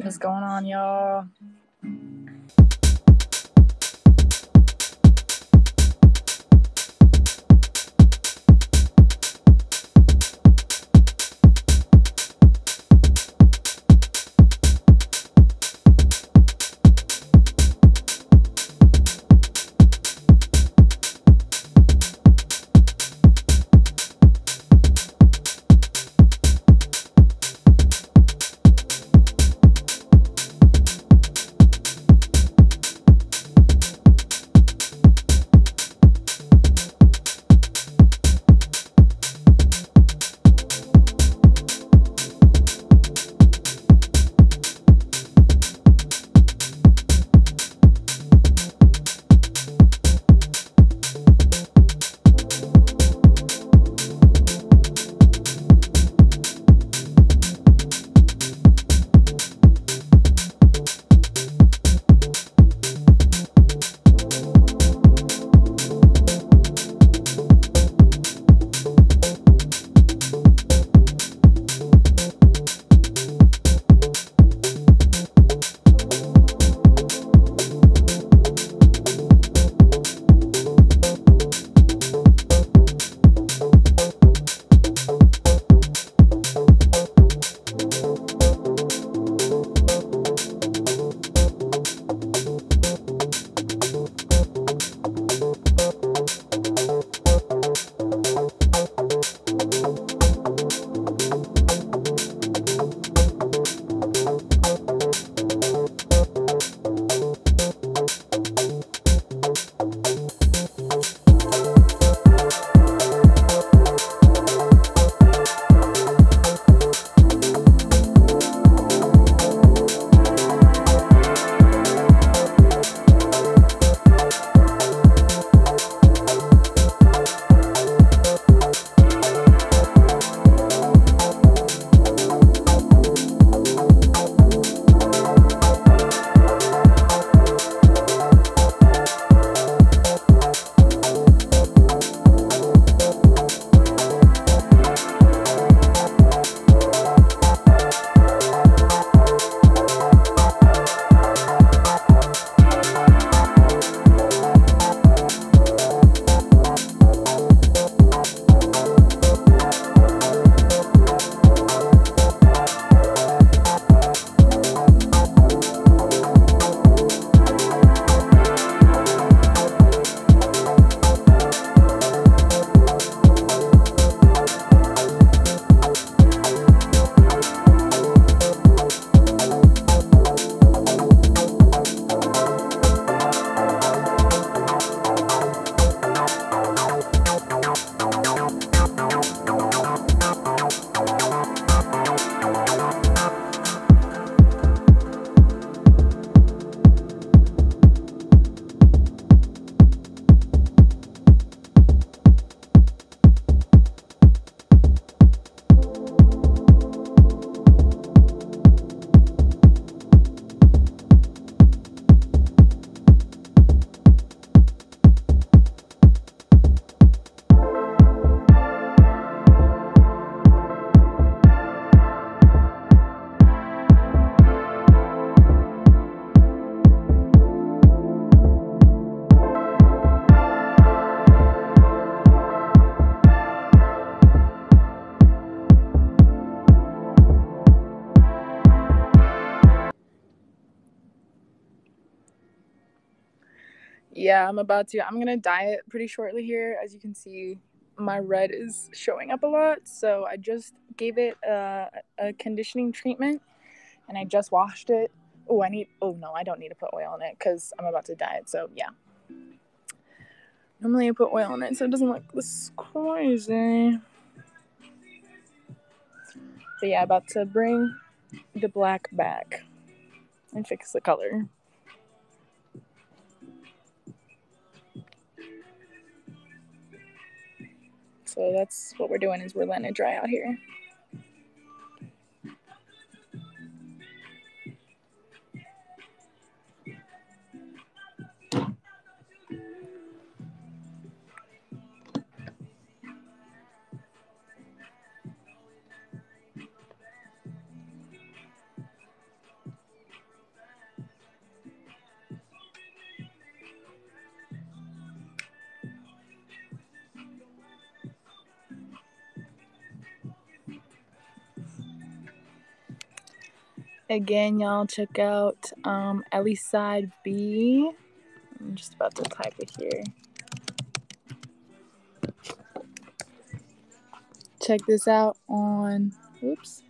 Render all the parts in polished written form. What's going on, y'all? Yeah, I'm going to diet pretty shortly here. As you can see, my red is showing up a lot. So I just gave it a conditioning treatment and I just washed it. Oh, no, I don't need to put oil on it because I'm about to diet. So yeah, normally I put oil on it so it doesn't look this crazy. But yeah, about to bring the black back and fix the color. So that's what we're doing, is we're letting it dry out here. Again, y'all check out Ellie Side B. I'm just about to type it here. Check this out on, oops,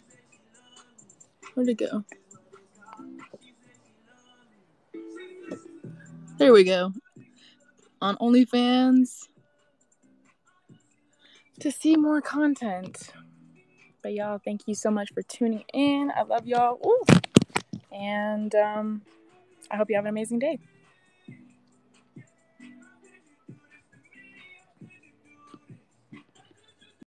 where'd it go? There we go. On OnlyFans to see more content. But y'all, thank you so much for tuning in. I love y'all. Ooh. And I hope you have an amazing day.